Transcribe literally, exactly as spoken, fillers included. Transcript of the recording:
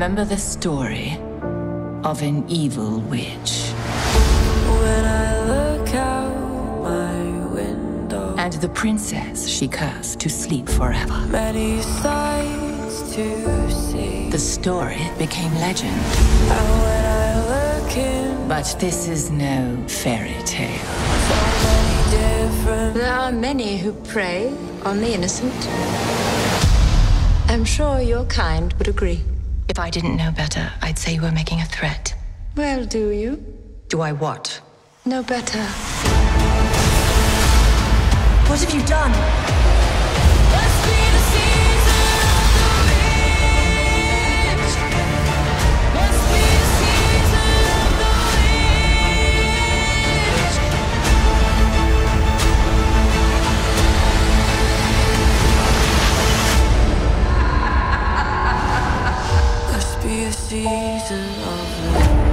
remember the story of an evil witch. When I look out my window, and the princess she cursed to sleep forever. Many sights to see. The story became legend. And when I look in, but this is no fairy tale. So many different. There are many who prey on the innocent. I'm sure your kind would agree. If I didn't know better, I'd say you were making a threat. Well, do you? Do I what? Know better. What have you done? Must be the season of the witch. Must be the season of the witch. Must be a season of the witch.